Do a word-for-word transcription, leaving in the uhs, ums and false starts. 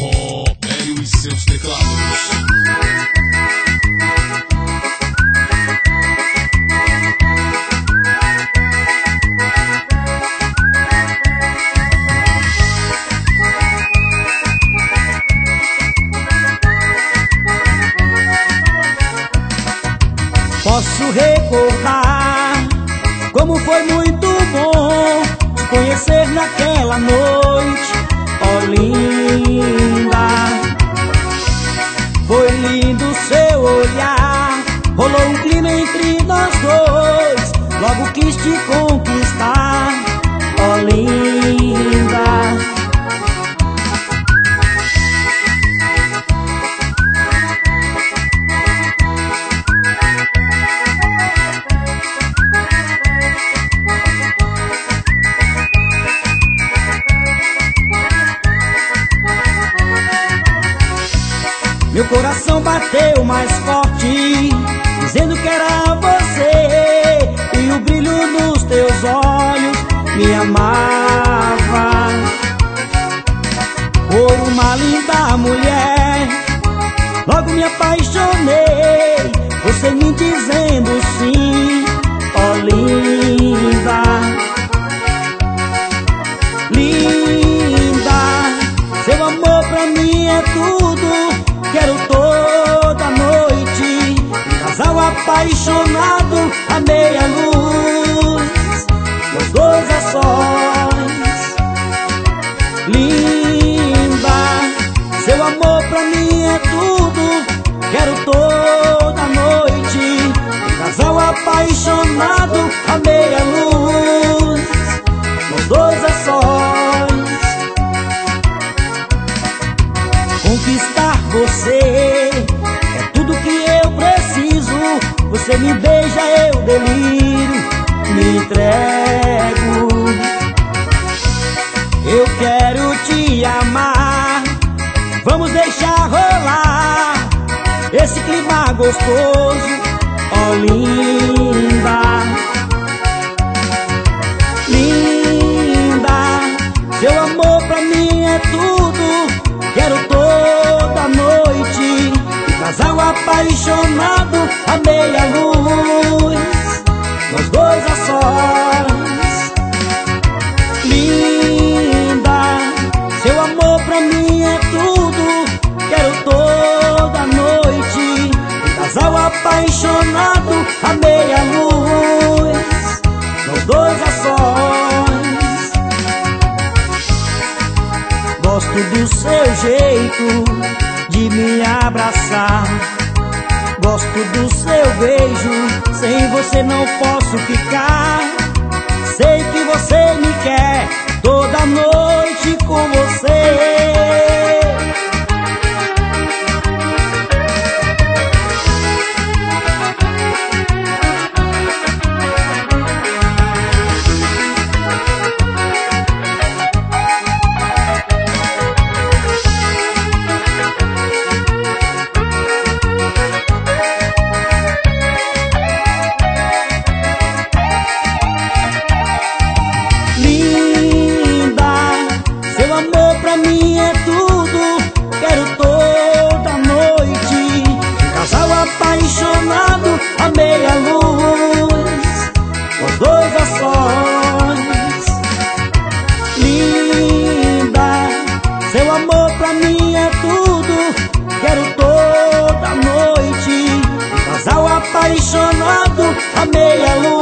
Robério e seus teclados. Posso recordar como foi muito bom te conhecer naquela noite, ó linda. Foi lindo o seu olhar, rolou um clima entre nós dois, logo quis te conquistar, ó linda. Meu coração bateu mais forte, dizendo que era você, e o brilho nos teus olhos me amava. Por uma linda mulher, logo me apaixonei, você me dizendo sim, ó linda. Linda, seu amor pra mim é tudo. Quero toda noite um casal apaixonado à meia luz, nos dois a sós. Linda, seu amor pra mim é tudo. Quero toda noite um casal apaixonado à meia luz, nos dois a sós. Conquistar você é tudo que eu preciso. Você me beija, eu deliro, me entrego. Eu quero te amar, vamos deixar rolar esse clima gostoso, ó linda. Linda, seu amor pra mim é tudo. Quero todo noite, um casal apaixonado à meia luz, nós dois a sós. Linda, seu amor pra mim é tudo. Quero toda noite, um casal apaixonado à meia luz, nós dois a sós. Gosto do seu jeito de me abraçar, gosto do seu beijo, sem você não posso ficar. Sei que você me quer, toda noite com você. Apaixonado à meia luz.